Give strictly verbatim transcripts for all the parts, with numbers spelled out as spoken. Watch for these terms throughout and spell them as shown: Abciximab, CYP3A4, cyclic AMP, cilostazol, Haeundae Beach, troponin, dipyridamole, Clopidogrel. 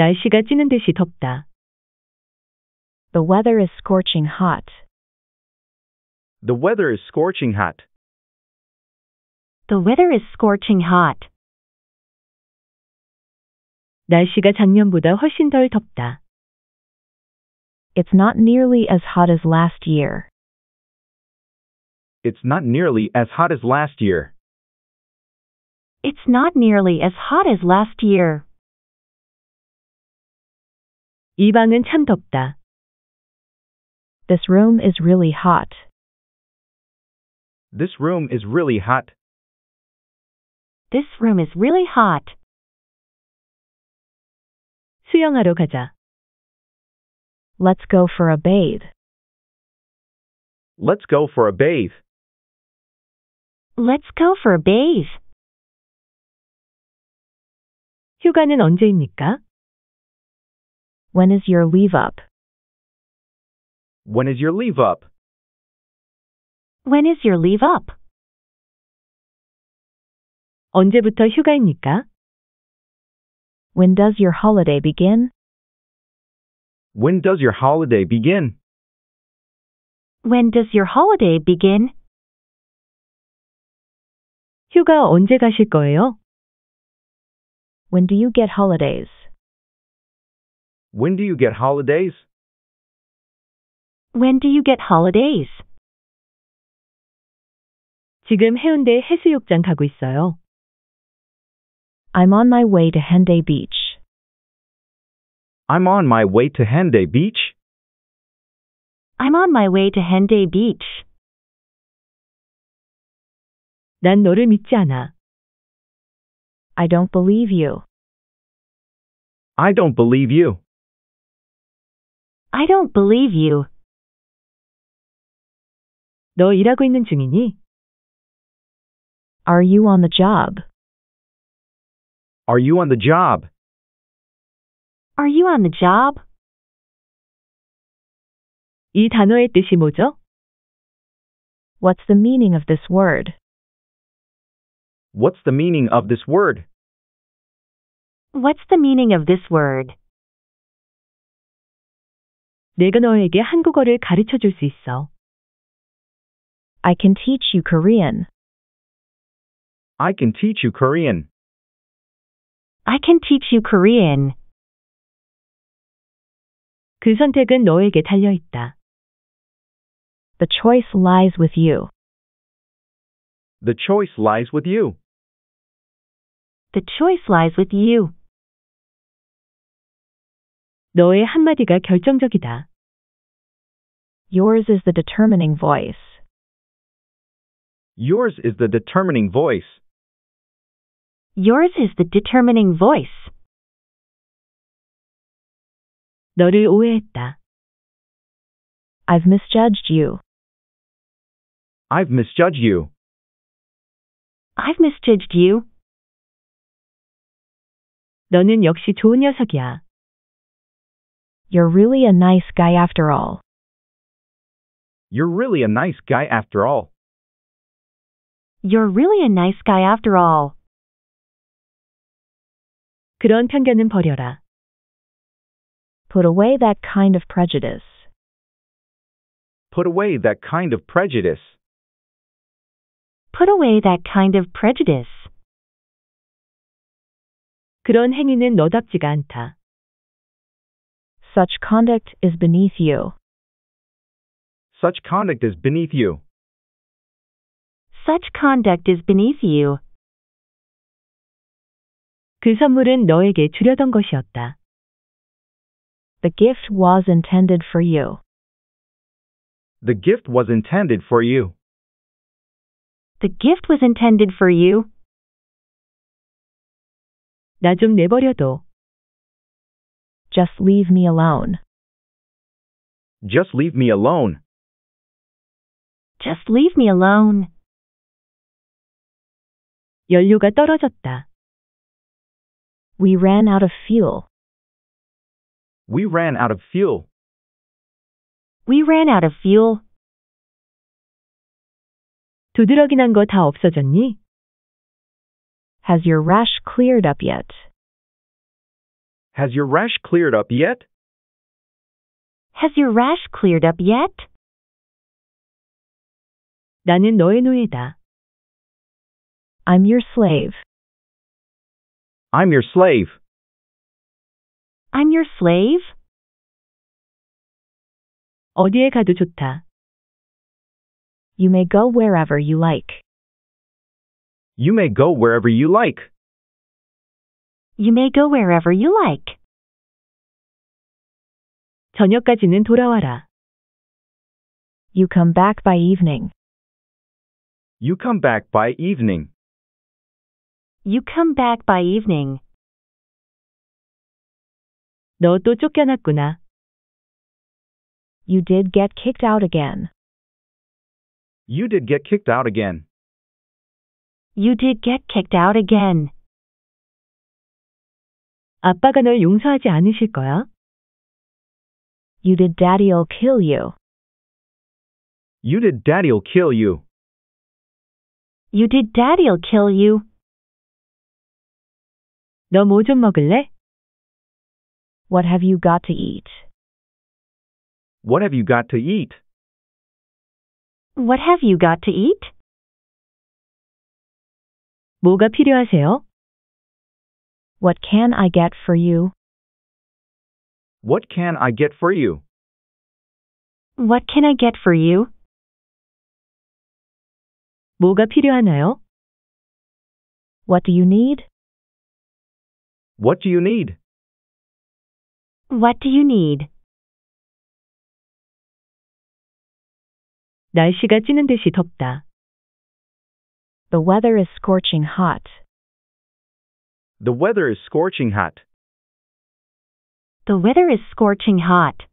날씨가 찌는 듯이 덥다. The weather is scorching hot. The weather is scorching hot. The weather is scorching hot. 날씨가 작년보다 훨씬 덜 덥다. It's not nearly as hot as last year. It's not nearly as hot as last year. It's not nearly as hot as last year. 이 방은 참 덥다. This room is really hot. This room is really hot. This room is really hot. 수영하러 가자. Let's go for a bathe. Let's go for a bathe. Let's go for a bathe. 휴가는 언제입니까? When is your leave up? When is your leave up? When is your leave up? 언제부터 휴가입니까? When does your holiday begin? When does your holiday begin? When does your holiday begin? 휴가 언제 가실 거예요? When do you get holidays? When do you get holidays? When do you get holidays? 지금 해운대 해수욕장 가고 있어요. I'm on my way to Haeundae Beach. I'm on my way to Haeundae Beach. I'm on my way to Haeundae Beach. 난 너를 믿지 않아. I don't believe you. I don't believe you. I don't believe you. 너 일하고 있는 중이니? Are you on the job? Are you on the job? Are you on the job? 이 단어의 뜻이 뭐죠? What's the meaning of this word? What's the meaning of this word? What's the meaning of this word? 내가 너에게 한국어를 가르쳐 줄 수 있어. I can teach you Korean. I can teach you Korean. I can teach you Korean. 그 선택은 너에게 달려 있다. The choice lies with you. The choice lies with you. The choice lies with you. 너의 한마디가 결정적이다. Yours is the determining voice. Yours is the determining voice. Yours is the determining voice. 너를 오해했다. I've misjudged you. I've misjudged you. I've misjudged you. 너는 역시 좋은 녀석이야. You're really a nice guy after all. You're really a nice guy after all. You're really a nice guy after all. 그런 편견은 버려라. Put away that kind of prejudice. Put away that kind of prejudice. Put away that kind of prejudice. 그런 행위는 너답지가 않다. Such conduct is beneath you. Such conduct is beneath you. Such conduct is beneath you. 그 선물은 너에게 주려던 것이었다. The gift was intended for you. The gift was intended for you. The gift was intended for you. 나 좀 내버려둬. Just leave me alone. Just leave me alone. Just leave me alone. 연료가 떨어졌다. We ran out of fuel. We ran out of fuel. We ran out of fuel. 두드러기 난 거 다 없어졌니? Has your rash cleared up yet? Has your rash cleared up yet? Has your rash cleared up yet? 나는 너의 노예다. I'm your slave. I'm your slave. I'm your slave. 어디에 가도 좋다. You may go wherever you like. You may go wherever you like. You may go wherever you like. 저녁까지는 돌아와라. You come back by evening. You come back by evening. You come back by evening. 너 또 쫓겨났구나. You did get kicked out again. You did get kicked out again. You did get kicked out again. 아빠가 널 용서하지 않으실 거야? You did daddy'll kill you. You did daddy'll kill you. You did daddy'll kill you. 너 뭐 좀 먹을래? What have you got to eat? What have you got to eat? What have you got to eat? 뭐가 필요하세요? What can I get for you? What can I get for you? What can I get for you? 뭐가 필요하나요? What do you need? What do you need? What do you need? 날씨가 찌는 듯이 덥다. The weather is scorching hot. The weather is scorching hot. The weather is scorching hot.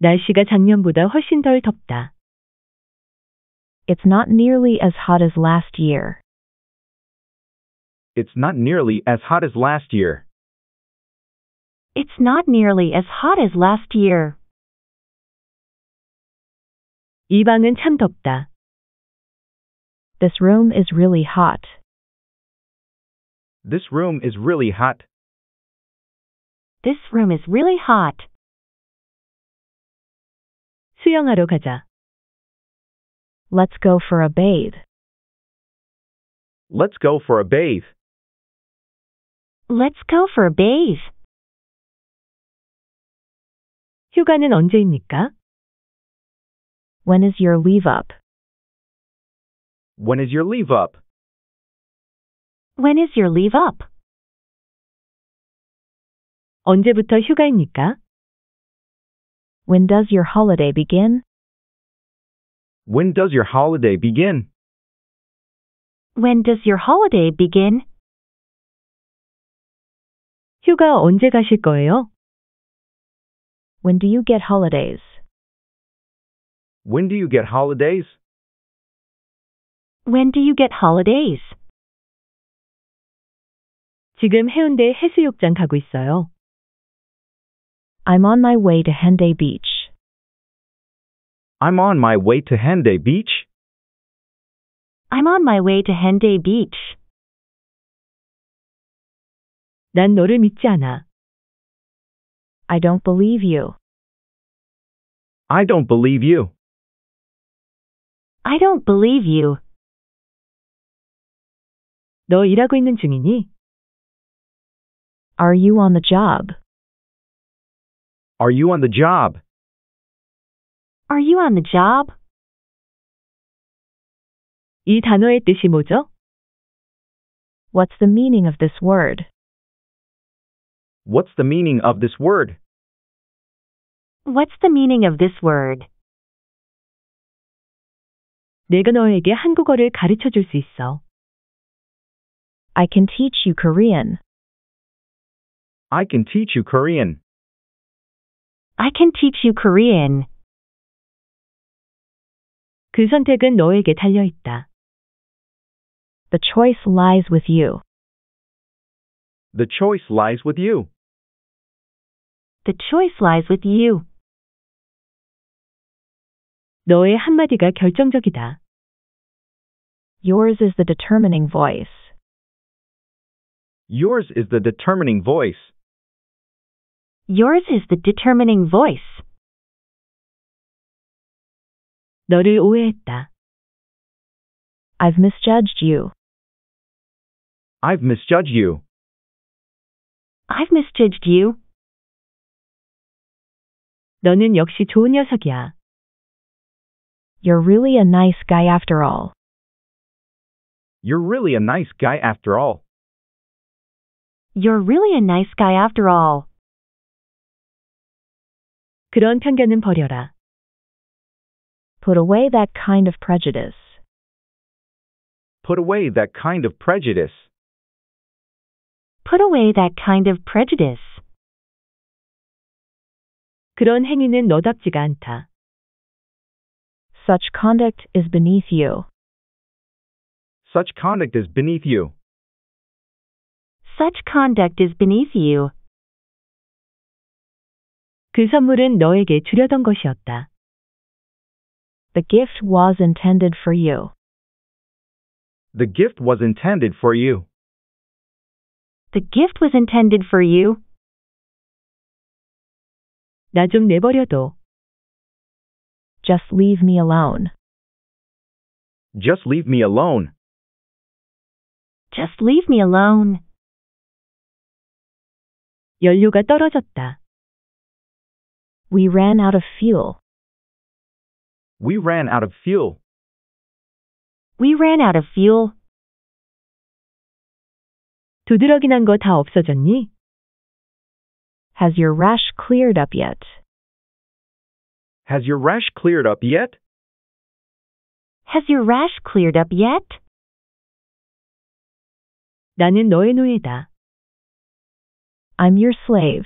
날씨가 작년보다 훨씬 덜 덥다. It's not nearly as hot as last year. It's not nearly as hot as last year. It's not nearly as hot as last year. 이 방은 참 덥다. This room is really hot. This room is really hot. This room is really hot. 수영하러 가자. Let's go for a bathe. Let's go for a bathe. Let's go for a bathe. 휴가는 언제입니까? When is your leave up? When is your leave up? When is your leave up? 언제부터 휴가입니까? When does your holiday begin? When does your holiday begin? When does your holiday begin? 휴가 언제 가실 거예요? When do you get holidays? When do you get holidays? When do you get holidays? 지금 해운대 해수욕장 가고 있어요. I'm on my way to Haeundae Beach. I'm on my way to Haeundae Beach. I'm on my way to Haeundae Beach. 난 너를 믿지 않아. I don't believe you. I don't believe you. I don't believe you. 너 일하고 있는 중이니? Are you on the job? Are you on the job? Are you on the job? 이 단어의 뜻이 뭐죠? What's the meaning of this word? What's the meaning of this word? What's the meaning of this word? 내가 너에게 한국어를 가르쳐 줄 수 있어. I can teach you Korean. I can teach you Korean. I can teach you Korean. 그 선택은 너에게 달려 있다. The choice lies with you. The choice lies with you. The choice lies with you. 너의 한마디가 결정적이다. Yours is the determining voice. Yours is the determining voice. Yours is the determining voice. 너를 오해했다. I've misjudged you. I've misjudged you. I've misjudged you. 너는 역시 좋은 녀석이야. You're really a nice guy after all. You're really a nice guy after all. You're really a nice guy after all. 그런 편견은 버려라. Put away that kind of prejudice. Put away that kind of prejudice. Put away that kind of prejudice. 그런 행위는 너답지가 않다. Such conduct is beneath you. Such conduct is beneath you. Such conduct is beneath you. 그 선물은 너에게 주려던 것이었다. The gift was intended for you. The gift was intended for you. The gift was intended for you. 나 좀 내버려둬. Just leave me alone. Just leave me alone. Just leave me alone. 연료가 떨어졌다. We ran out of fuel. We ran out of fuel. We ran out of fuel. 두드러기 난 거 다 없어졌니? Has your rash cleared up yet? Has your rash cleared up yet? Has your rash cleared up yet? 나는 너의 노예다. I'm your slave.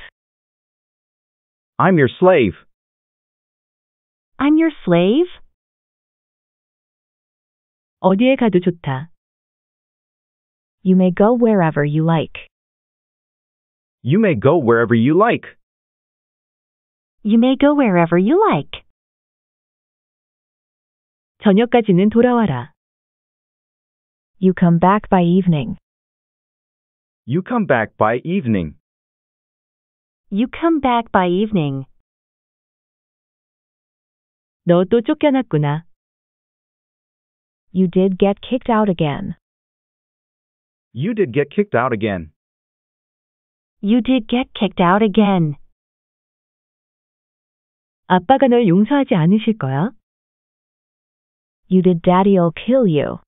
I'm your slave. I'm your slave. 어디에 가도 좋다. You may go wherever you like. You may go wherever you like. You may go wherever you like. 저녁까지는 돌아와라. You come back by evening. You come back by evening. You come back by evening. 너 또 쫓겨났구나. You did get kicked out again. You did get kicked out again. You did get kicked out again. 아빠가 널 용서하지 않으실 거야? You did daddy'll kill you.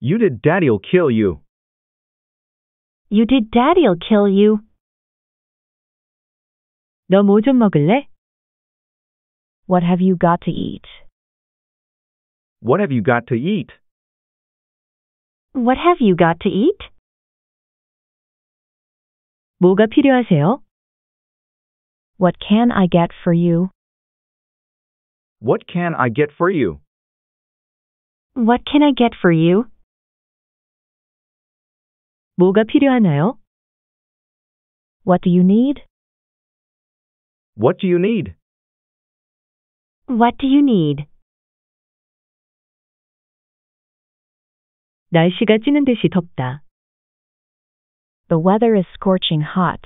You did daddy'll kill you. You did daddy'll kill you. 너 뭐 좀 먹을래? What have you got to eat? What have you got to eat? What have you got to eat? 뭐가 필요하세요? What can I get for you? What can I get for you? What can I get for you? 뭐가 필요하나요? What do you need? What do you need? What do you need? 날씨가 찌는 듯이 덥다. The weather is scorching hot.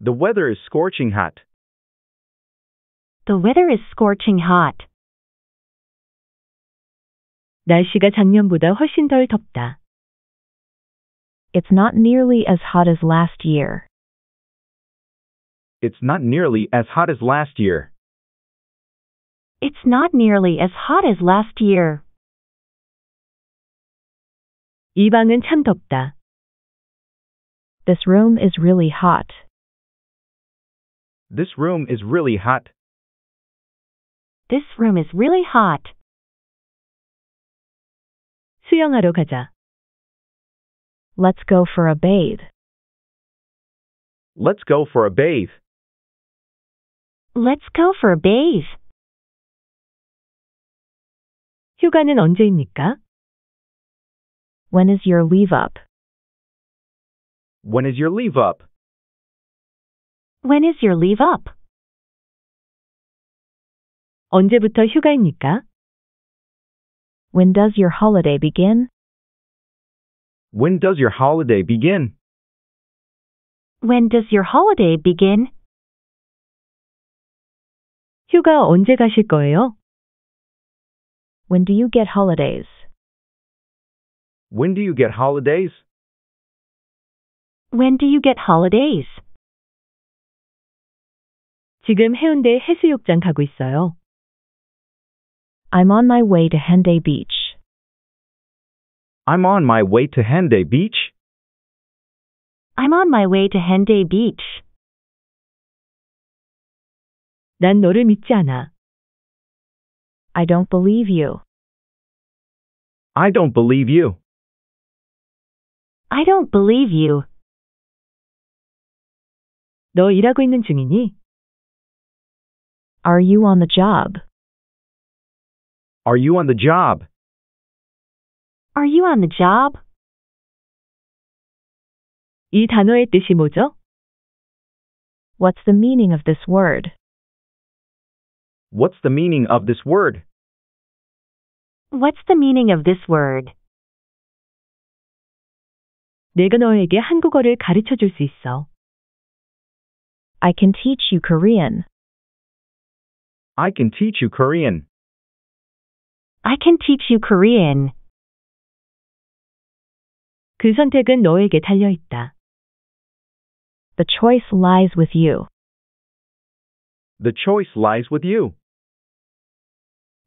The weather is scorching hot. The weather is scorching hot. 날씨가 작년보다 훨씬 덜 덥다. It's not nearly as hot as last year. It's not nearly as hot as last year. It's not nearly as hot as last year. 이 방은 참 덥다. This room is really hot. This room is really hot. This room is really hot. 수영하러 가자. Let's go for a bathe. Let's go for a bathe. Let's go for a bathe. 휴가는 언제입니까? When is your leave up? When is your leave up? When is your leave up? 언제부터 휴가입니까? When does your holiday begin? When does your holiday begin? When does your holiday begin? 휴가 언제 가실 거예요? When do you get holidays? When do you get holidays? When do you get holidays? 지금 해운대 해수욕장 가고 있어요. I'm on my way to Haeundae Beach. I'm on my way to Haeundae Beach. I'm on my way to Haeundae Beach. 난 너를 믿지 않아. I don't believe you. I don't believe you. I don't believe you. 너 일하고 있는 중이니? Are you on the job? Are you on the job? Are you on the job? 이 단어의 뜻이 뭐죠? What's the meaning of this word? What's the meaning of this word? What's the meaning of this word? 내가 너에게 한국어를 가르쳐 줄 수 있어. I can teach you Korean. I can teach you Korean. I can teach you Korean. 그 선택은 너에게 달려 있다. The choice lies with you. The choice lies with you.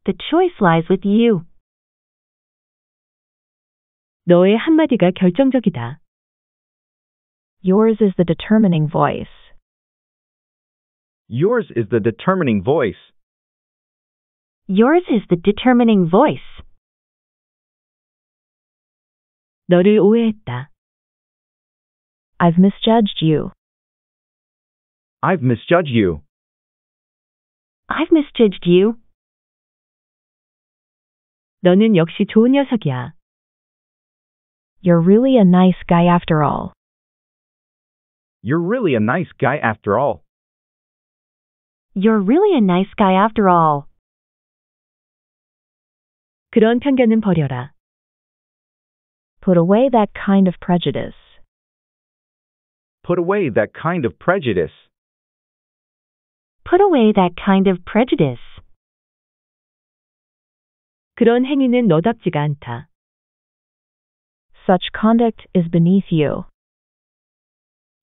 The choice lies with you. 너의 한마디가 결정적이다. Yours is the determining voice. Yours is the determining voice. Yours is the determining voice. 너를 오해했다. I've misjudged you. I've misjudged you. I've misjudged you. 너는 역시 좋은 녀석이야. You're really a nice guy after all. You're really a nice guy after all. You're really a nice guy after all. 그런 편견은 버려라. Put away that kind of prejudice. Put away that kind of prejudice. Put away that kind of prejudice. 그런 행위는 너답지가 않다. Such conduct is beneath you.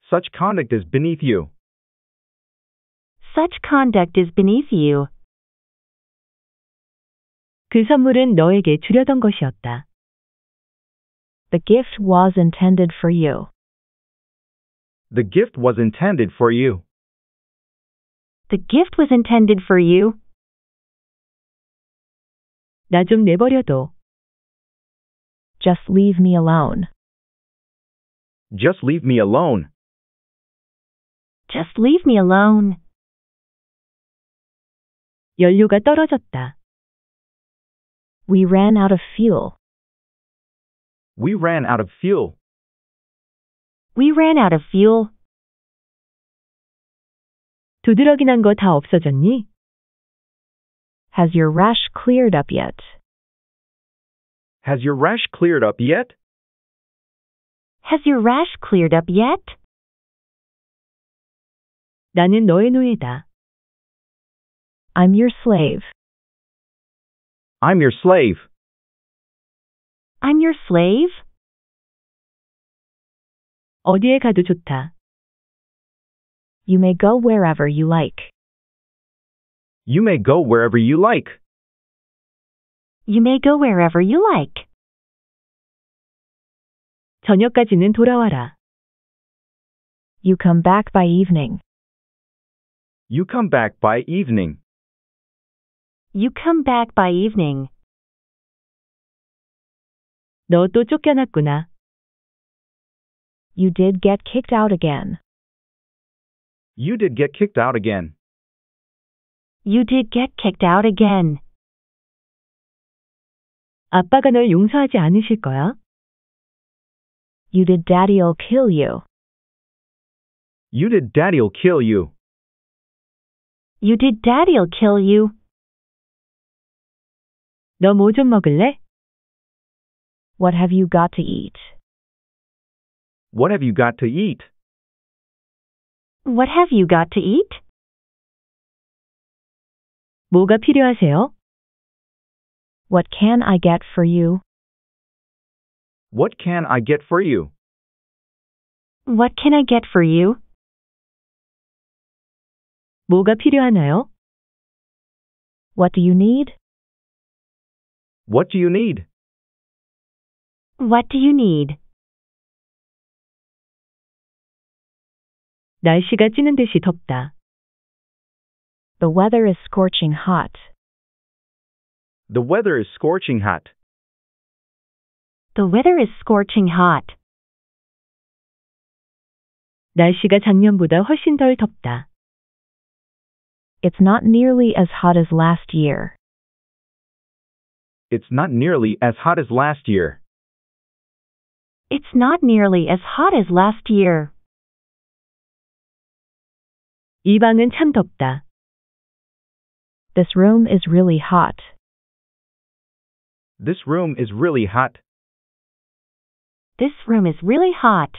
Such conduct is beneath you. Such conduct is beneath you. 그 선물은 너에게 주려던 것이었다. The gift was intended for you. The gift was intended for you. The gift was intended for you. 나 좀 내버려둬. Just leave me alone. Just leave me alone. Just leave me alone. 연료가 떨어졌다. We ran out of fuel. We ran out of fuel. We ran out of fuel. 두드러기 난 거 다 없어졌니? Has your rash cleared up yet? Has your rash cleared up yet? Has your rash cleared up yet? 나는 너의 노예다. I'm your slave. I'm your slave. I'm your slave. 어디에 가도 좋다. You may go wherever you like. You may go wherever you like. You may go wherever you like. 저녁까지는 돌아와라. You come back by evening. You come back by evening. You come back by evening. 너 또 쫓겨났구나. You did get kicked out again. You did get kicked out again. You did get kicked out again. 아빠가 널 용서하지 않으실 거야? You did daddy'll kill you. You did daddy'll kill you. You did daddy'll kill you. 너 뭐 좀 먹을래? What have you got to eat? What have you got to eat? What have you got to eat? 뭐가 필요하세요? What can I get for you? What can I get for you? What can I get for you? 뭐가 필요하나요? What do you need? What do you need? What do you need? 날씨가 찌는 듯이 덥다. The weather is scorching hot. The weather is scorching hot. The weather is scorching hot. 날씨가 작년보다 훨씬 덜 덥다. It's not nearly as hot as last year. It's not nearly as hot as last year. It's not nearly as hot as last year. 이 방은 참 덥다. This room is really hot. This room is really hot. This room is really hot.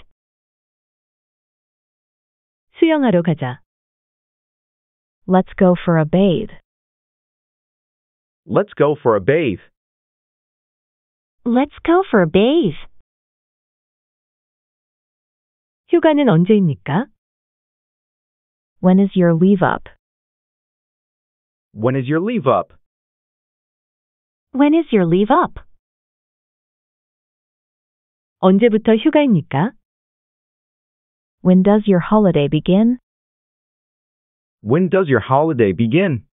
수영하러 가자. Let's go for a bathe. Let's go for a bathe. Let's go for a bathe. 휴가는 언제입니까? When is your leave up? When is your leave up? When is your leave up? 언제부터 휴가입니까? When does your holiday begin? When does your holiday begin?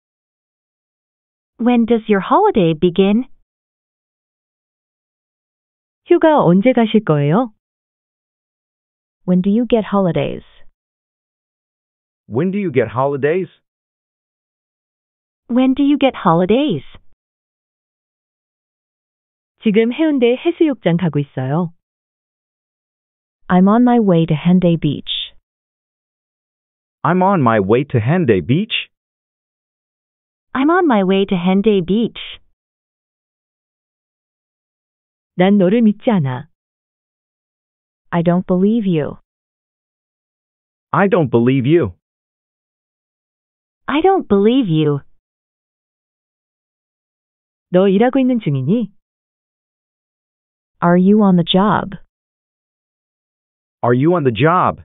When does your holiday begin? 휴가 언제 가실 거예요? When do you get holidays? When do you get holidays? When do you get holidays? 지금 해운대 해수욕장 가고 있어요. I'm on my way to Haeundae Beach. I'm on my way to Haeundae Beach. I'm on my way to Haeundae Beach. 난 너를 믿지 않아. I don't believe you. I don't believe you. I don't believe you. 너 일하고 있는 중이니? Are you on the job? Are you on the job?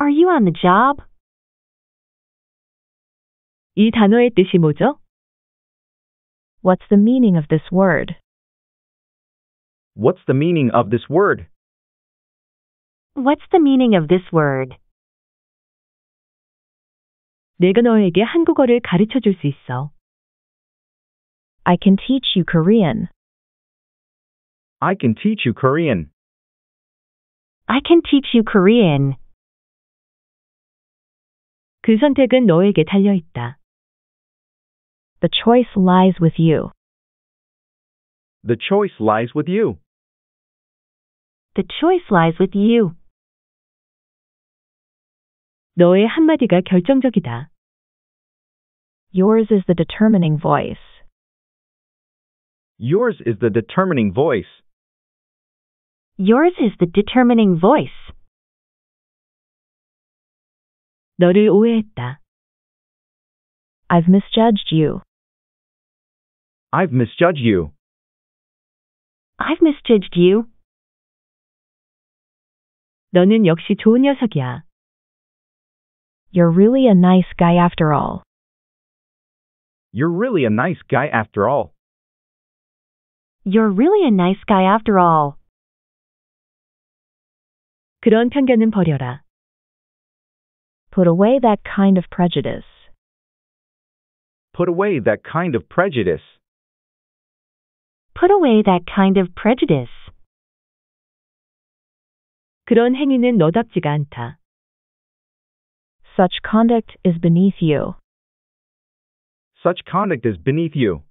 Are you on the job? 이 단어의 뜻이 뭐죠? What's the meaning of this word? What's the meaning of this word? What's the meaning of this word? 내가 너에게 한국어를 가르쳐 줄 수 있어. I can teach you Korean. I can teach you Korean. I can teach you Korean. 그 선택은 너에게 달려 있다. The choice lies with you. The choice lies with you. The choice lies with you. 너의 한마디가 결정적이다. Yours is the determining voice. Yours is the determining voice. Yours is the determining voice. 너를 오해했다. I've misjudged you. I've misjudged you. I've misjudged you. 너는 역시 좋은 녀석이야. You're really a nice guy after all. You're really a nice guy after all. You're really a nice guy after all. 그런 편견은 버려라. Put away that kind of prejudice. Put away that kind of prejudice. Put away that kind of prejudice. 그런 행위는 너답지가 않다. Such conduct is beneath you. Such conduct is beneath you.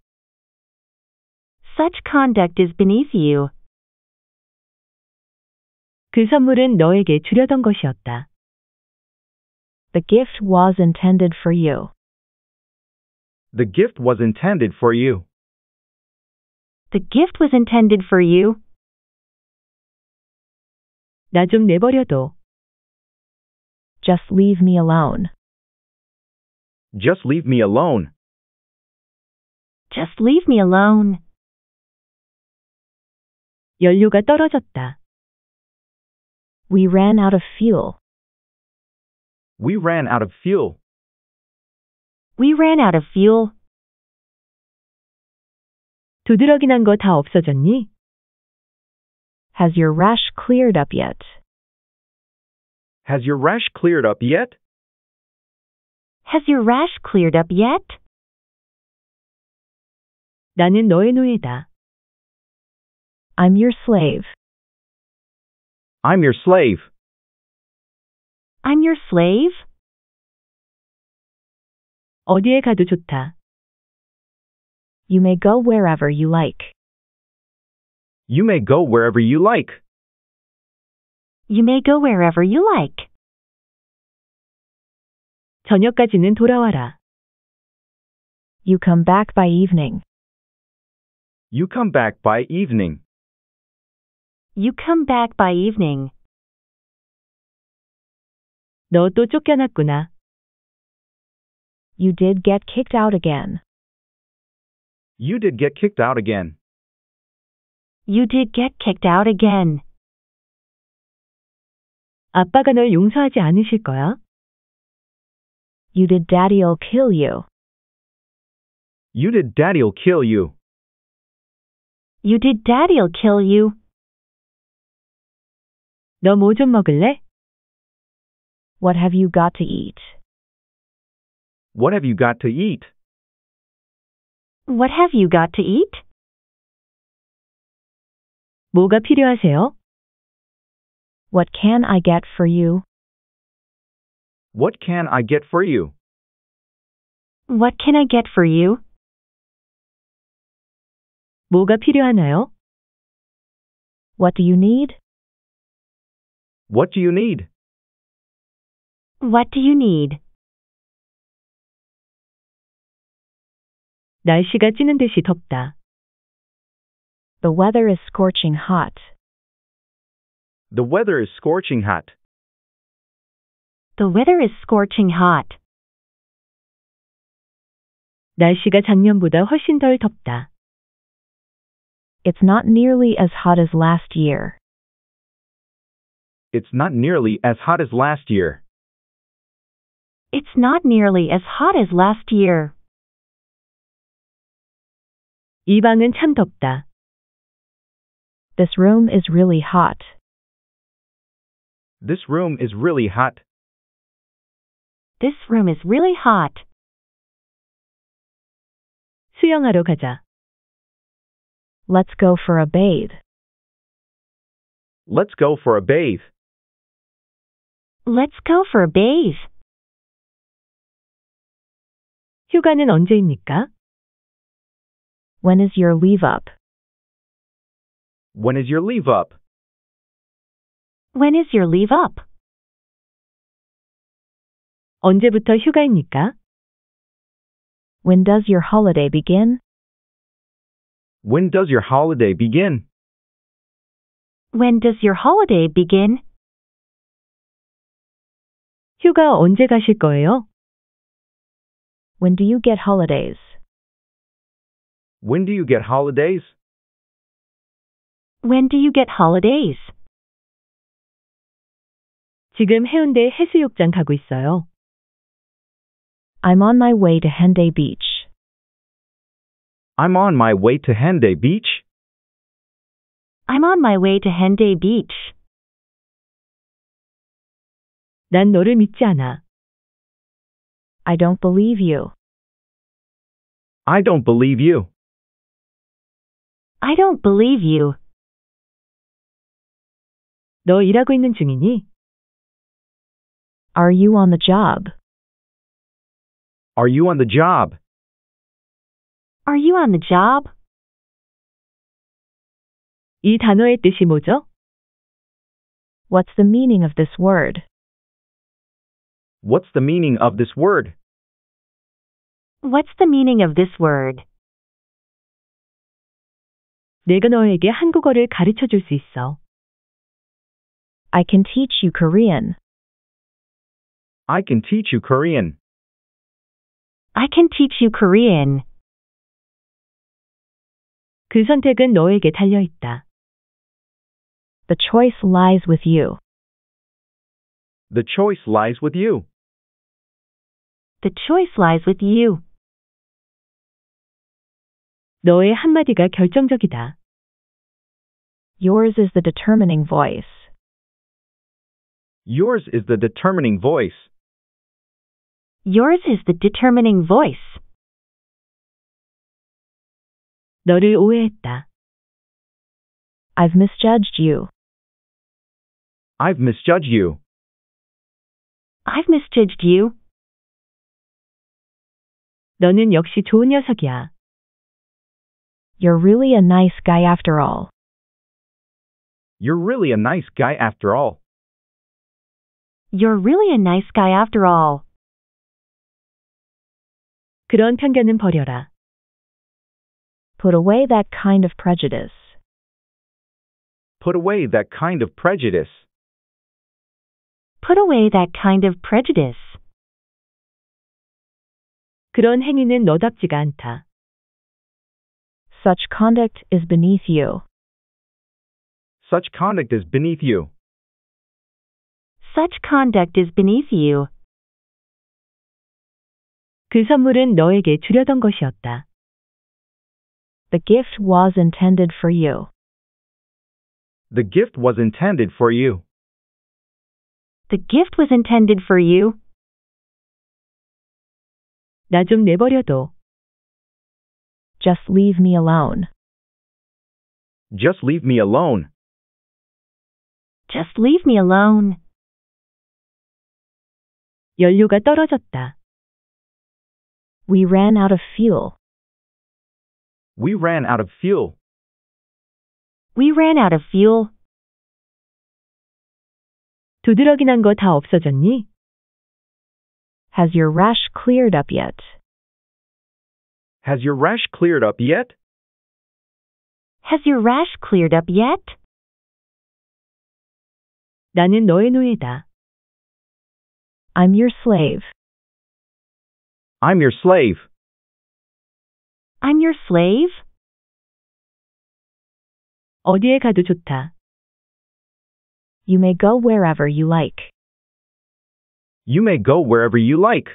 Such conduct is beneath you. 그 선물은 너에게 주려던 것이었다. The gift was intended for you. The gift was intended for you. The gift was intended for you. 나 좀 내버려둬. Just leave me alone. Just leave me alone. Just leave me alone. 연료가 떨어졌다. We ran out of fuel. We ran out of fuel. We ran out of fuel. 두드러기 난 거 다 없어졌니? Has your rash cleared up yet? Has your rash cleared up yet? Has your rash cleared up yet? 나는 너의 노예다. I'm your slave. I'm your slave. I'm your slave. 어디에 가도 좋다. You may go wherever you like. You may go wherever you like. You may go wherever you like. 저녁까지는 돌아와라. You come back by evening. You come back by evening. You come back by evening. 너 또 쫓겨났구나. You did get kicked out again. You did get kicked out again. You did get kicked out again. 아빠가 널 용서하지 않으실 거야? You did daddy'll kill you. You did daddy'll kill you. You did daddy'll kill you. 너 뭐 좀 먹을래? What have you got to eat? What have you got to eat? What have you got to eat? 뭐가 필요하세요? What can I get for you? What can I get for you? What can I get for you? 뭐가 필요하나요? What do you need? What do you need? What do you need? 날씨가 찌는 듯이 덥다. The weather is scorching hot. The weather is scorching hot. The weather is scorching hot. 날씨가 작년보다 훨씬 덜 덥다. It's not nearly as hot as last year. It's not nearly as hot as last year. It's not nearly as hot as last year. 이 방은 참 덥다. This room is really hot. This room is really hot. This room is really hot. 수영하러 가자. Let's go for a bathe. Let's go for a bathe. Let's go for a bathe. 휴가는 언제입니까? When is your leave up? When is your leave up? When is your leave up? 언제부터 휴가입니까? When does your holiday begin? When does your holiday begin? When does your holiday begin? 휴가 언제 가실 거예요? When do you get holidays? When do you get holidays? When do you get holidays? 지금 해운대 해수욕장 가고 있어요. I'm on my way to Haeundae Beach. I'm on my way to Haeundae Beach. I'm on my way to Haeundae Beach. 난 너를 믿지 않아. I don't believe you. I don't believe you. I don't believe you. 너 일하고 있는 중이니? Are you on the job? Are you on the job? Are you on the job? 이 단어의 뜻이 뭐죠? What's the meaning of this word? What's the meaning of this word? What's the meaning of this word? 내가 너에게 한국어를 가르쳐 줄 수 있어. I can teach you Korean. I can teach you Korean. I can teach you Korean. 그 선택은 너에게 달려 있다. The choice lies with you. The choice lies with you. The choice lies with you. 너의 한마디가 결정적이다. Yours is the determining voice. Yours is the determining voice. Yours is the determining voice. 너를 오해했다. I've misjudged you. I've misjudged you. I've misjudged you. 너는 역시 좋은 녀석이야. You're really a nice guy after all. You're really a nice guy after all. You're really a nice guy after all. 그런 편견은 버려라. Put away that kind of prejudice. Put away that kind of prejudice. Put away that kind of prejudice. 그런 행위는 너답지가 않다. Such conduct is beneath you. Such conduct is beneath you. Such conduct is beneath you. 그 선물은 너에게 주려던 것이었다. The gift was intended for you. The gift was intended for you. The gift was intended for you. 나 좀 내버려둬. Just leave me alone. Just leave me alone. Just leave me alone. 연료가 떨어졌다. We ran out of fuel. We ran out of fuel. We ran out of fuel. 두드러기 난 거 다 없어졌니? Has your rash cleared up yet? Has your rash cleared up yet? Has your rash cleared up yet? 나는 너의 노예다. I'm your slave. I'm your slave. I'm your slave. 어디에 가도 좋다. You may go wherever you like. You may go wherever you like.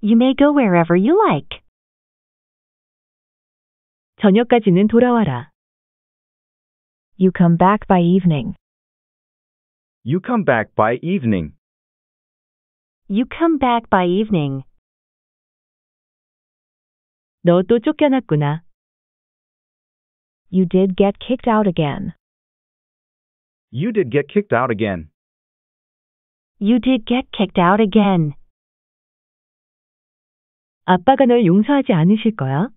You may go wherever you like. 저녁까지는 돌아와라. You come back by evening. You come back by evening. You come back by evening. 너 또 쫓겨났구나. You did get kicked out again. You did get kicked out again. You did get kicked out again. 아빠가 널 용서하지 않으실 거야?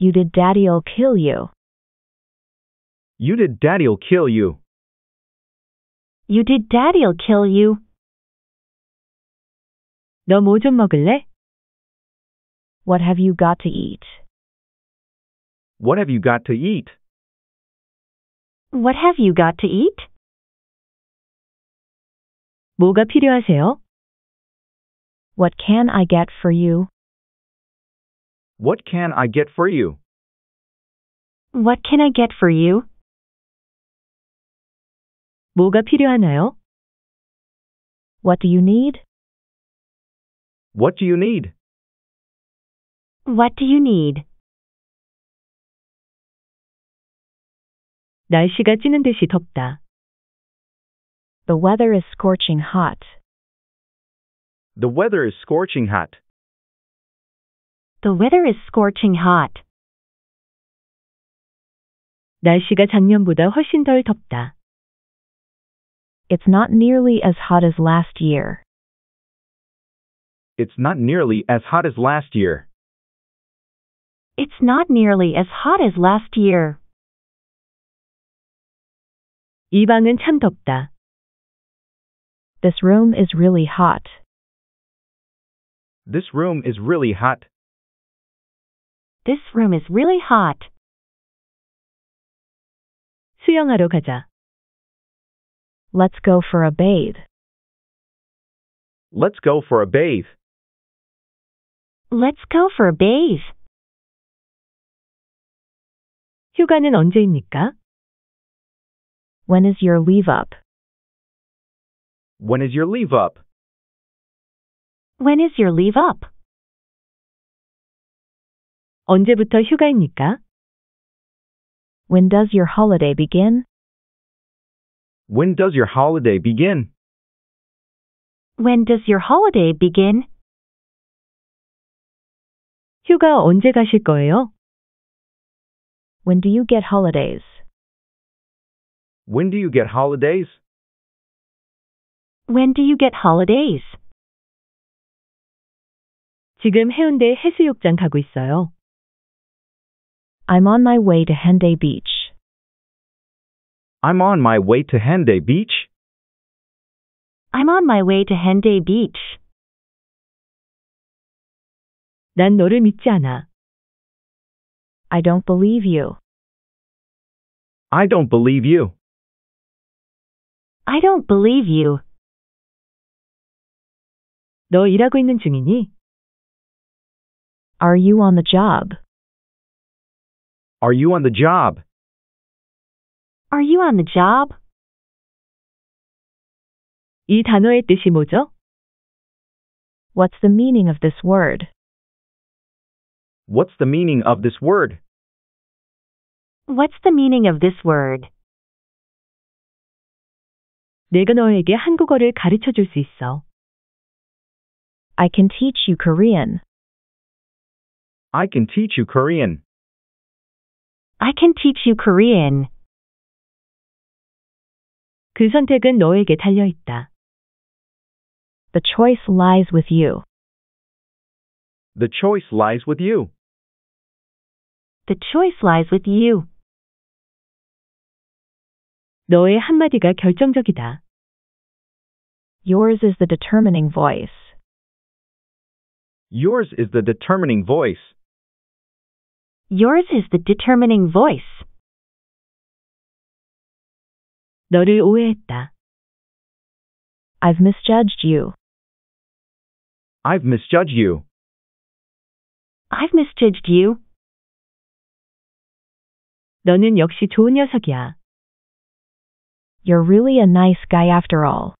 You did daddy'll kill you. You did daddy'll kill you. You did daddy'll kill you. 너 뭐 좀 먹을래? What have you got to eat? What have you got to eat? What have you got to eat? 뭐가 필요하세요? What can I get for you? What can I get for you? What can I get for you? 뭐가 필요하나요? What do you need? What do you need? What do you need? 날씨가 찌는 듯이 덥다. The weather is scorching hot. The weather is scorching hot. The weather is scorching hot. 날씨가 작년보다 훨씬 덜 덥다. It's not nearly as hot as last year. It's not nearly as hot as last year. It's not nearly as hot as last year. 이 방은 참 덥다. This room is really hot. This room is really hot. This room is really hot. 수영하러 가자. Let's go for a bathe. Let's go for a bathe. Let's go for a bathe. 휴가는 언제입니까? When is your leave up? When is your leave up? When is your leave up? 언제부터 휴가입니까? When does your holiday begin? When does your holiday begin? When does your holiday begin? 휴가 언제 가실 거예요? When do you get holidays? When do you get holidays? When do you get holidays? 지금 해운대 해수욕장 가고 있어요. I'm on my way to Haeundae Beach. I'm on my way to Haeundae Beach. I'm on my way to Haeundae Beach. 난 너를 믿지 않아. I don't believe you. I don't believe you. I don't believe you. 너 일하고 있는 중이니? Are you on the job? Are you on the job? Are you on the job? 이 단어의 뜻이 뭐죠? What's the meaning of this word? What's the meaning of this word? What's the meaning of this word? 내가 너에게 한국어를 가르쳐 줄 수 있어. I can teach you Korean. I can teach you Korean. I can teach you Korean. 그 선택은 너에게 달려 있다. The choice lies with you. The choice lies with you. The choice lies with you. 너의 한마디가 결정적이다. Yours is the determining voice. Yours is the determining voice. Yours is the determining voice. 너를 오해했다. I've misjudged you. I've misjudged you. I've misjudged you. 너는 역시 좋은 녀석이야. You're really a nice guy after all.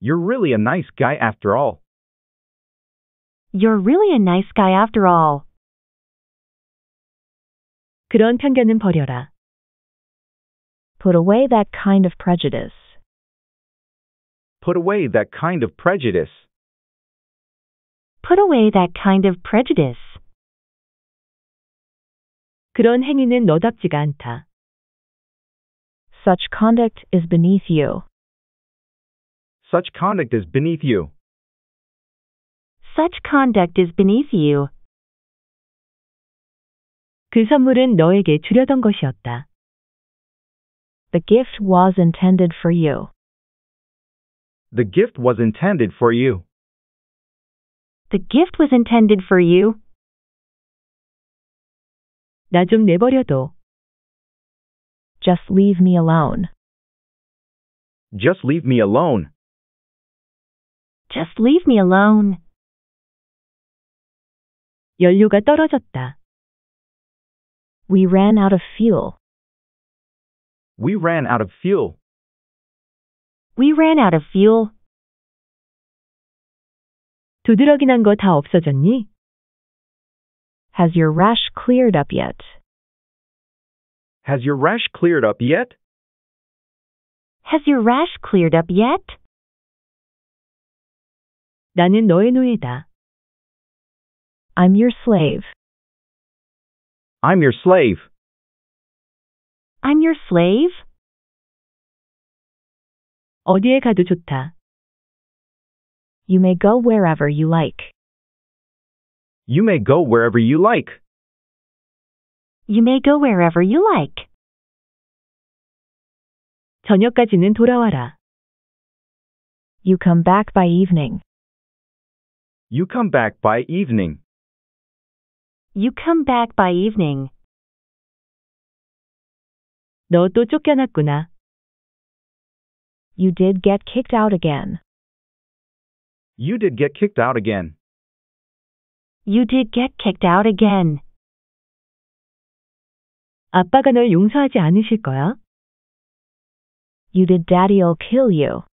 You're really a nice guy after all. You're really a nice guy after all. 그런 편견은 버려라. Put away that kind of prejudice. Put away that kind of prejudice. Put away that kind of prejudice. 그런 행위는 너답지가 않다. Such conduct is beneath you. Such conduct is beneath you. Such conduct is beneath you. 그 선물은 너에게 주려던 것이었다. The gift was intended for you. The gift was intended for you. The gift was intended for you. 나 좀 내버려둬. Just leave me alone. Just leave me alone. Just leave me alone. 연료가 떨어졌다. We ran out of fuel. We ran out of fuel. We ran out of fuel. 두드러기 난 거 다 없어졌니? Has your rash cleared up yet? Has your rash cleared up yet? Has your rash cleared up yet? 나는 너의 노예다. I'm your slave. I'm your slave. I'm your slave. 어디에 가도 좋다. You may go wherever you like. You may go wherever you like. You may go wherever you like. 저녁까지는 돌아와라. You come back by evening. You come back by evening. You come back by evening. 너 또 쫓겨났구나. You did get kicked out again. You did get kicked out again. You did get kicked out again. 아빠가 널 용서하지 않으실 거야? You did daddy'll kill you.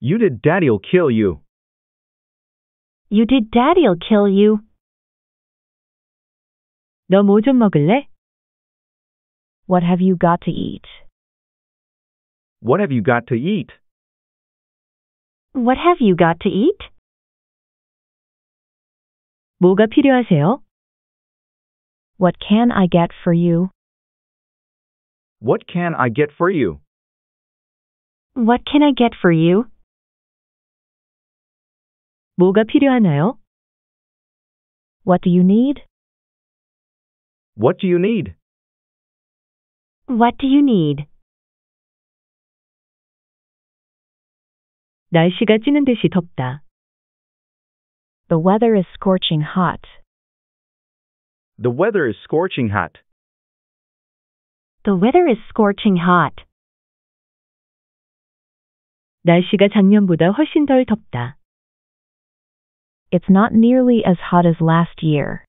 You did daddy'll kill you. You did daddy'll kill you. 너 뭐 좀 먹을래? What have you got to eat? What have you got to eat? What have you got to eat? 뭐가 필요하세요? What can I get for you? What can I get for you? What can I get for you? 뭐가 필요하나요? What do you need? What do you need? What do you need? 날씨가 찌는 듯이 덥다. The weather is scorching hot. The weather is scorching hot. The weather is scorching hot. 날씨가 작년보다 훨씬 덜 덥다. It's not nearly as hot as last year.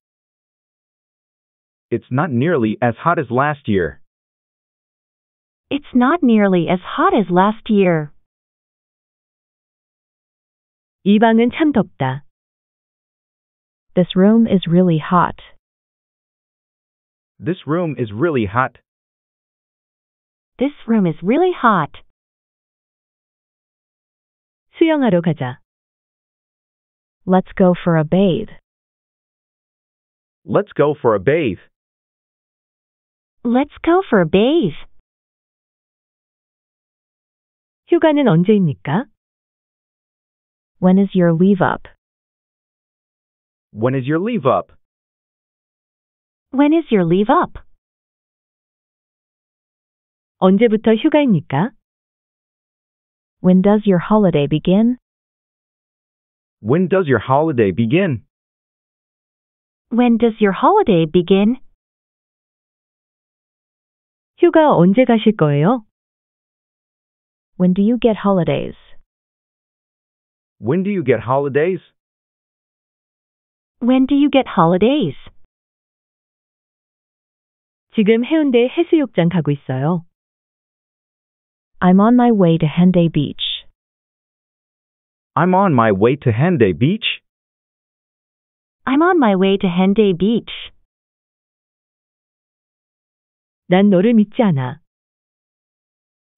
It's not nearly as hot as last year. It's not nearly as hot as last year. 이 방은 참 덥다. This room is really hot. This room is really hot. This room is really hot. 수영하러 가자. Let's go for a bathe. Let's go for a bathe. Let's go for a bathe. 휴가는 언제입니까? When is your leave up? When is your leave up? When is your leave up? 언제부터 휴가입니까? When does your holiday begin? When does your holiday begin? When does your holiday begin? 휴가 언제 가실 거예요? When do you get holidays? When do you get holidays? When do you get holidays? 지금 해운대 해수욕장 가고 있어요. I'm on my way to Haeundae Beach. I'm on my way to Haeundae Beach. I'm on my way to Haeundae Beach. 난 너를 믿지 않아.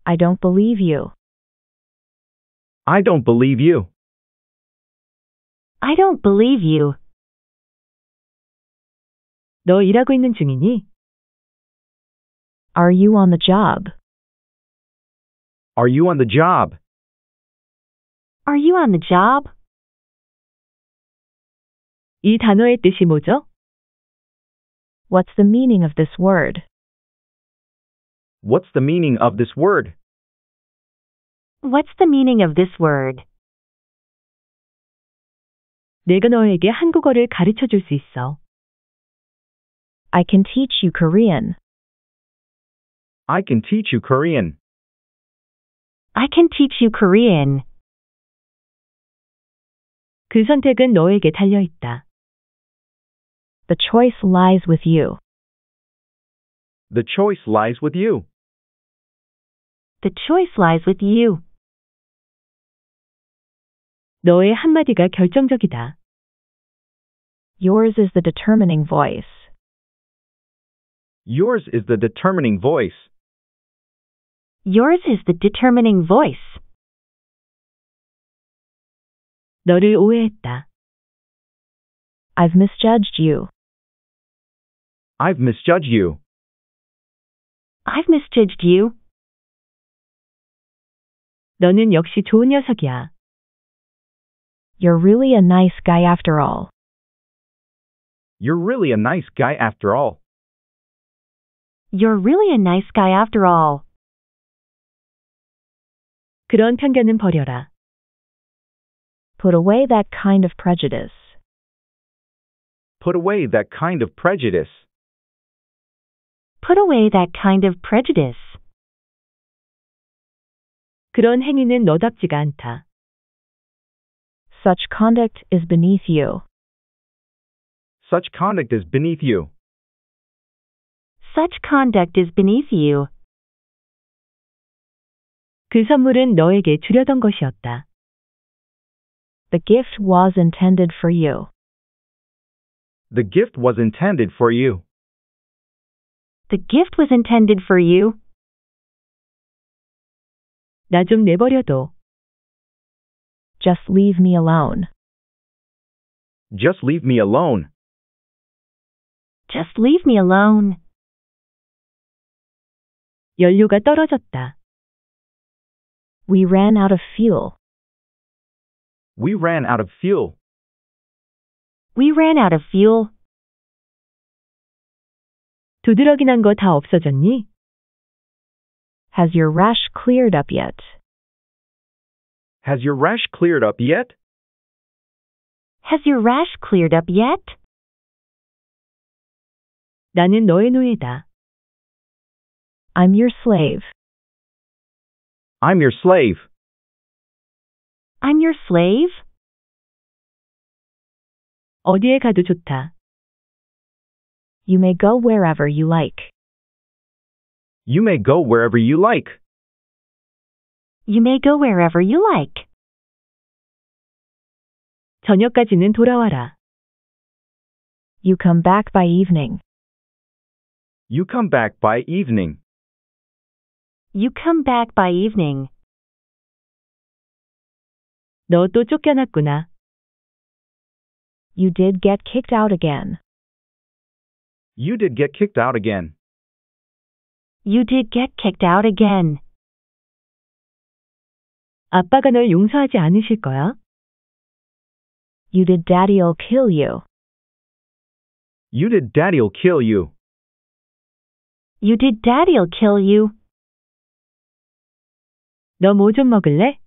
I don't believe you. I don't believe you. I don't believe you. 너 일하고 있는 중이니? Are you on the job? Are you on the job? Are you on the job? 이 단어의 뜻이 뭐죠? What's the meaning of this word? What's the meaning of this word? What's the meaning of this word? 내가 너에게 한국어를 가르쳐 줄 수 있어. I can teach you Korean. I can teach you Korean. I can teach you Korean. 그 선택은 너에게 달려 있다. The choice lies with you. The choice lies with you. The choice lies with you. 너의 한마디가 결정적이다. Yours is the determining voice. Yours is the determining voice. Yours is the determining voice. 너를 오해했다. I've misjudged you. I've misjudged you. I've misjudged you. 너는 역시 좋은 녀석이야. You're really a nice guy after all. You're really a nice guy after all. You're really a nice guy after all. 그런 편견은 버려라. Put away that kind of prejudice. Put away that kind of prejudice. Put away that kind of prejudice. 그런 행위는 너답지가 않다. Such conduct is beneath you. Such conduct is beneath you. Such conduct is beneath you. 그 선물은 너에게 주려던 것이었다. The gift was intended for you. The gift was intended for you. The gift was intended for you. 나 좀 내버려둬. Just leave me alone. Just leave me alone. Just leave me alone. 연료가 떨어졌다. We ran out of fuel. We ran out of fuel. We ran out of fuel. 두드러기 난 거 다 없어졌니? Has your rash cleared up yet? Has your rash cleared up yet? Has your rash cleared up yet? 나는 너의 노예다. I'm your slave. I'm your slave. I'm your slave. 어디에 가도 좋다. You may go wherever you like. You may go wherever you like. You may go wherever you like. 저녁까지는 돌아와라. You come back by evening. You come back by evening. You come back by evening. 너 또 쫓겨났구나. You did get kicked out again. You did get kicked out again. You did get kicked out again. 아빠가 널 용서하지 않으실 거야? You did daddy'll kill you. You did daddy'll kill you. You did daddy'll kill you. 너 뭐 좀 먹을래?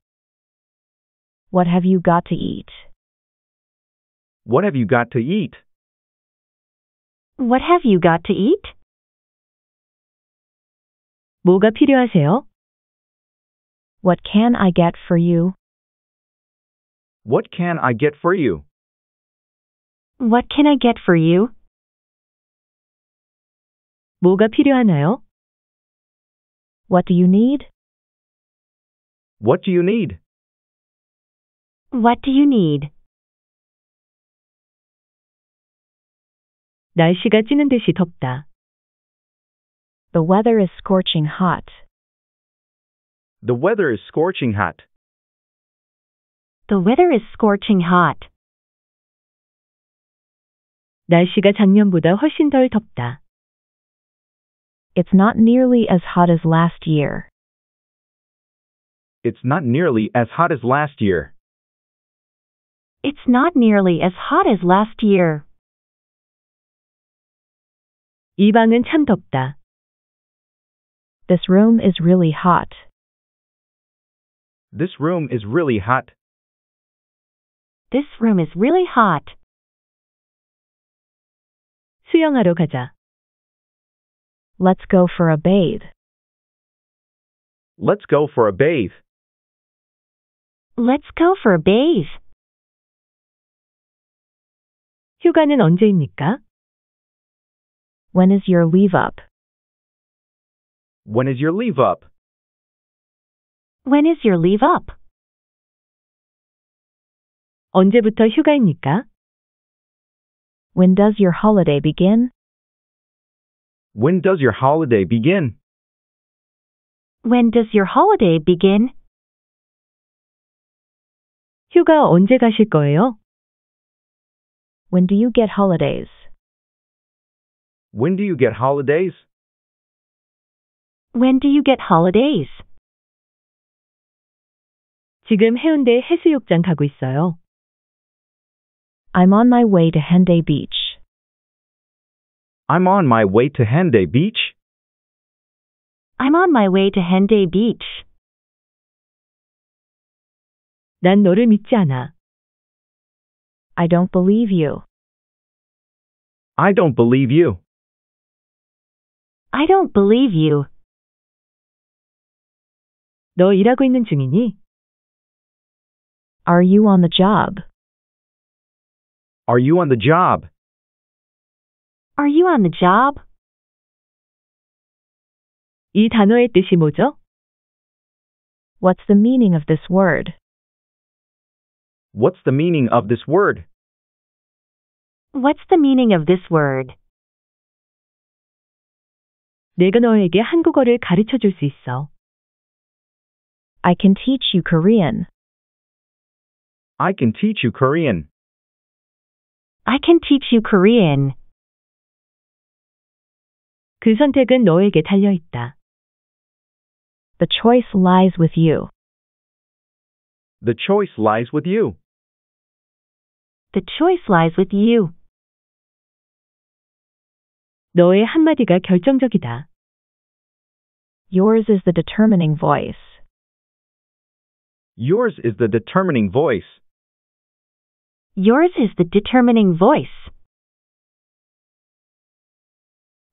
What have you got to eat? What have you got to eat? What have you got to eat? 뭐가 필요하세요? What can I get for you? What can I get for you? What can I get for you? 뭐가 필요하나요? What do you need? What do you need? What do you need? 날씨가 찌는 듯이 덥다. The weather is scorching hot. The weather is scorching hot. The weather is scorching hot. 날씨가 작년보다 훨씬 덜 덥다. It's not nearly as hot as last year. It's not nearly as hot as last year. It's not nearly as hot as last year. 이 방은 참 덥다. This room is really hot. This room is really hot. This room is really hot. 수영하러 가자. Let's go for a bathe. Let's go for a bathe. Let's go for a bathe. 휴가는 언제입니까? When is your leave up? When is your leave up? When is your leave up? 언제부터 휴가입니까? When does your holiday begin? When does your holiday begin? When does your holiday begin? 휴가 언제 가실 거예요? When do you get holidays? When do you get holidays? When do you get holidays? 지금 해운대 해수욕장 가고 있어요. I'm on my way to Haeundae Beach. I'm on my way to Haeundae Beach. I'm on my way to Haeundae Beach. 난 너를 믿지 않아. I don't believe you. I don't believe you. I don't believe you. 너 일하고 있는 중이니? Are you on the job? Are you on the job? Are you on the job? 이 단어의 뜻이 뭐죠? What's the meaning of this word? What's the meaning of this word? What's the meaning of this word? 내가 너에게 한국어를 가르쳐 줄 수 있어. I can teach you Korean. I can teach you Korean. I can teach you Korean. 그 선택은 너에게 달려 있다. The choice lies with you. The choice lies with you. The choice lies with you. 너의 한마디가 결정적이다. Yours is the determining voice. Yours is the determining voice. Yours is the determining voice.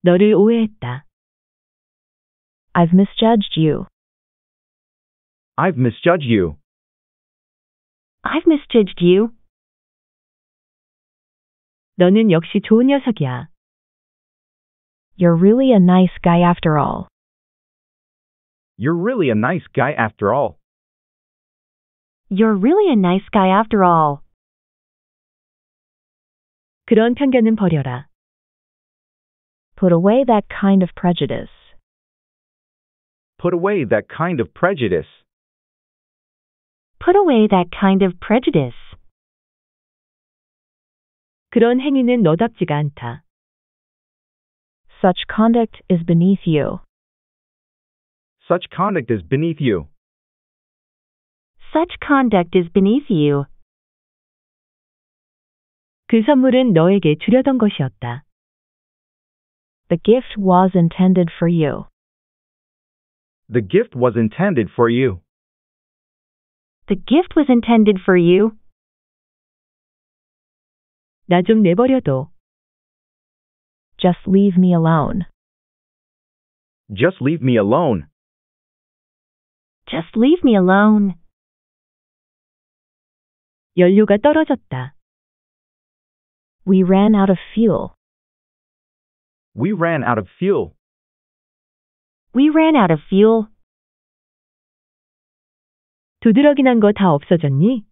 너를 오해했다. I've misjudged you. I've misjudged you. I've misjudged you. 너는 역시 좋은 녀석이야. You're really a nice guy after all. You're really a nice guy after all. You're really a nice guy after all. 그런 편견은 버려라. Put away that kind of prejudice. Put away that kind of prejudice. Put away that kind of prejudice. 그런 행위는 너답지가 않다. Such conduct is beneath you. Such conduct is beneath you. Such conduct is beneath you. 그 선물은 너에게 주려던 것이었다. The gift was intended for you. The gift was intended for you. The gift was intended for you. 나 좀 내버려둬. Just leave me alone. Just leave me alone. Just leave me alone. 연료가 떨어졌다. We ran out of fuel. We ran out of fuel. We ran out of fuel. 두드러기 난 거 다 없어졌니?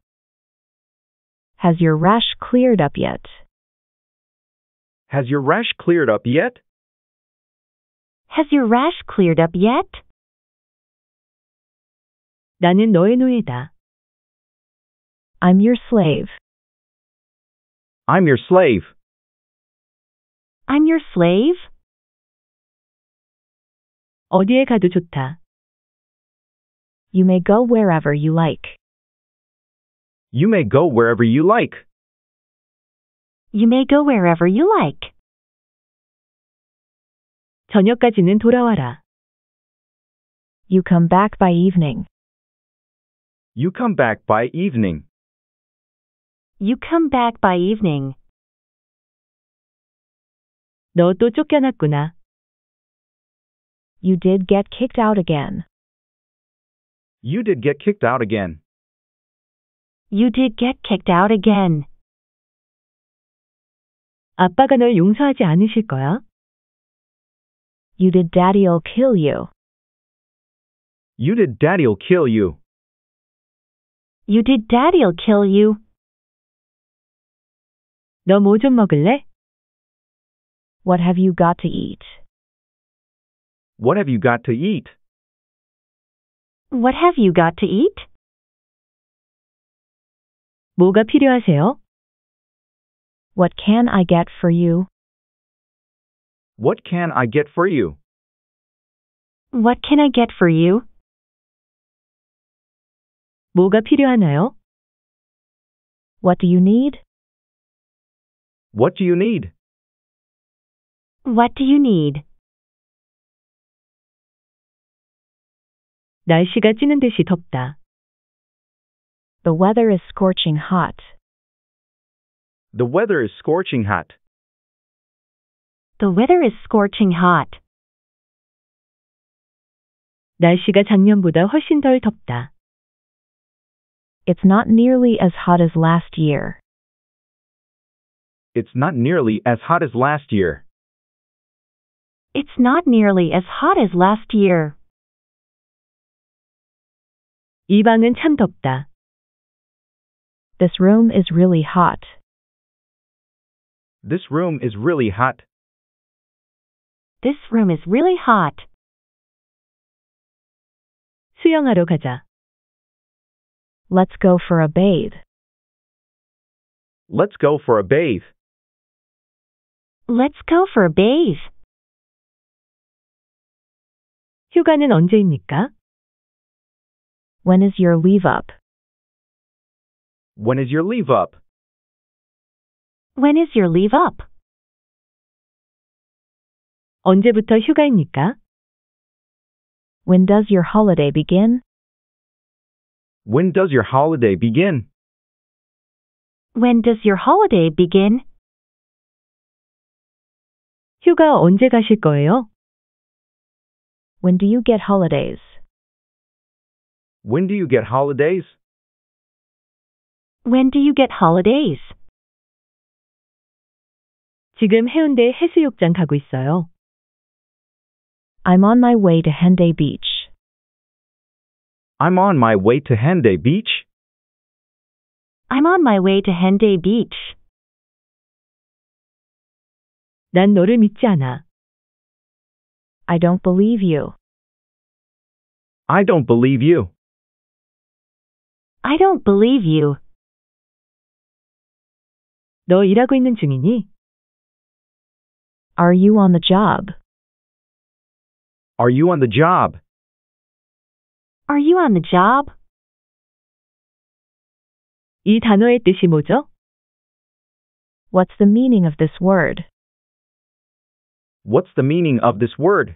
Has your rash cleared up yet? Has your rash cleared up yet? Has your rash cleared up yet? 나는 너의 노예다. I'm your slave. I'm your slave. I'm your slave. 어디에 가도 좋다. You may go wherever you like. You may go wherever you like. You may go wherever you like. 저녁까지는 돌아와라. You come back by evening. You come back by evening. You come back by evening. 너 또 쫓겨났구나. You did get kicked out again. You did get kicked out again. You did get kicked out again. 아빠가 널 용서하지 않으실 거야. You did daddy'll kill you. You did daddy'll kill you. You did daddy'll kill you. 너 뭐 좀 먹을래? What have you got to eat? What have you got to eat? What have you got to eat? 뭐가 필요하세요? What can I get for you? What can I get for you? What can I get for you? 뭐가 필요하나요? What do you need? What do you need? What do you need? 날씨가 찌는 듯이 덥다. The weather is scorching hot. The weather is scorching hot. The weather is scorching hot. 날씨가 작년보다 훨씬 덜 덥다. It's not nearly as hot as last year. It's not nearly as hot as last year. It's not nearly as hot as last year. 이 방은 참 덥다. This room is really hot. This room is really hot. This room is really hot. 수영하러 가자. Let's go for a bathe. Let's go for a bathe. Let's go for a bathe. 휴가는 언제입니까? When is your leave up? When is your leave up? When is your leave up? 언제부터 휴가입니까? When does your holiday begin? When does your holiday begin? When does your holiday begin? 휴가 언제 가실 거예요? When do you get holidays? When do you get holidays? When do you get holidays? 지금 해운대 해수욕장 가고 있어요. I'm on my way to Haeundae Beach. I'm on my way to Haeundae Beach. I'm on my way to Haeundae Beach. 난 너를 믿지 않아. I don't believe you. I don't believe you. I don't believe you. 너 일하고 있는 중이니? Are you on the job? Are you on the job? Are you on the job? 이 단어의 뜻이 뭐죠? What's the meaning of this word? What's the meaning of this word?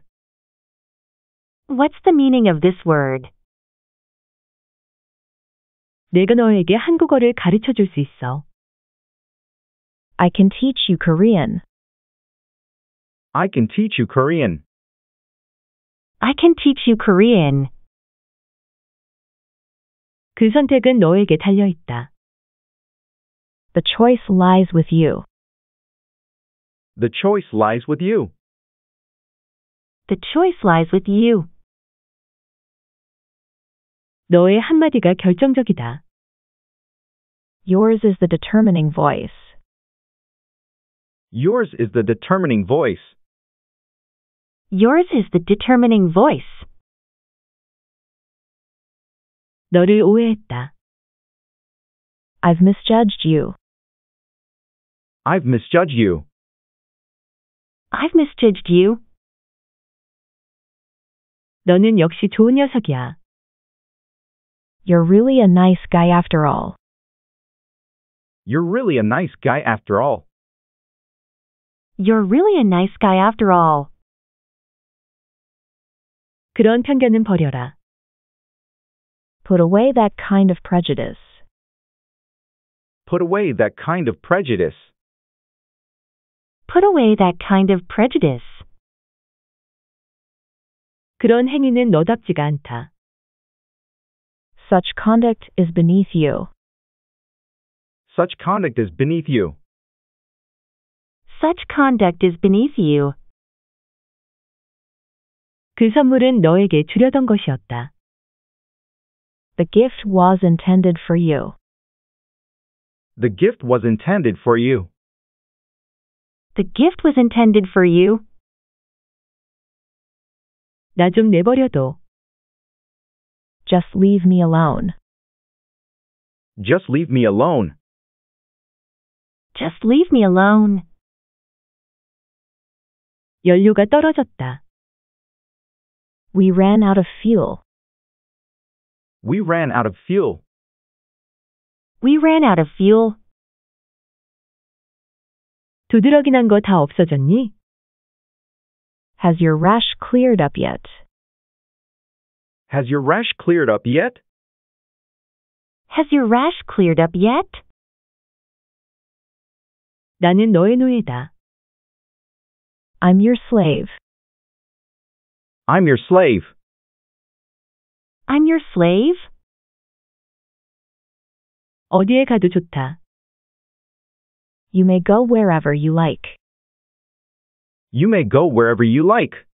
What's the meaning of this word? 내가 너에게 한국어를 가르쳐 줄 수 있어. I can teach you Korean. I can teach you Korean. I can teach you Korean. 그 선택은 너에게 달려 있다. The choice lies with you. The choice lies with you. The choice lies with you. 너의 한마디가 결정적이다. Yours is the determining voice. Yours is the determining voice. Yours is the determining voice. 너를 오해했다. I've misjudged you. I've misjudged you. I've misjudged you. 너는 역시 좋은 녀석이야. You're really a nice guy after all. You're really a nice guy after all. You're really a nice guy after all. 그런 편견은 버려라. Put away that kind of prejudice. Put away that kind of prejudice. Put away that kind of prejudice. 그런 행위는 너답지가 않다. Such conduct is beneath you. Such conduct is beneath you. Such conduct is beneath you. 그 선물은 너에게 주려던 것이었다. The gift was intended for you. The gift was intended for you. The gift was intended for you. 나 좀 내버려둬. Just leave me alone. Just leave me alone. Just leave me alone. 연료가 떨어졌다. We ran out of fuel. We ran out of fuel. We ran out of fuel. 두드러기 난 거 다 없어졌니? Has your rash cleared up yet? Has your rash cleared up yet? Has your rash cleared up yet? 나는 너의 노예다. I'm your slave. I'm your slave. I'm your slave? 어디에 가도 좋다. You may go wherever you like. You may go wherever you like.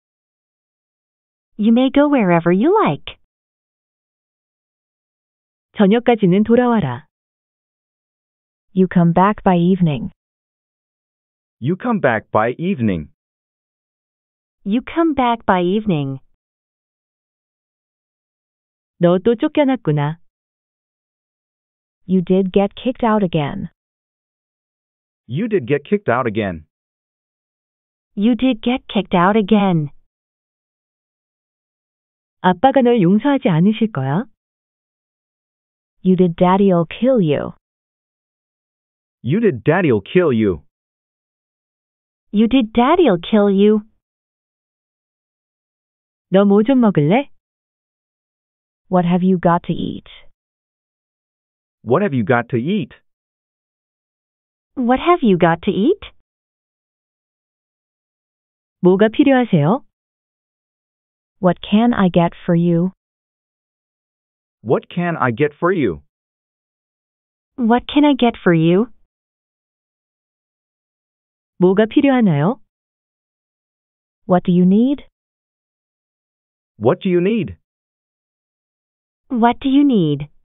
You may go wherever you like. 저녁까지는 돌아와라. You come back by evening. You come back by evening. You come back by evening. 너 또 쫓겨났구나. You did get kicked out again. You did get kicked out again. You did get kicked out again. 아빠가 널 용서하지 않으실 거야? You did daddy'll kill you. You did daddy'll kill you. You did daddy'll kill you. 너 뭐 좀 먹을래? What have you got to eat? What have you got to eat? What have you got to eat? 뭐가 필요하세요? What can I get for you? What can I get for you? What can I get for you? 뭐가 필요하나요? What do you need? What do you need? What do you need?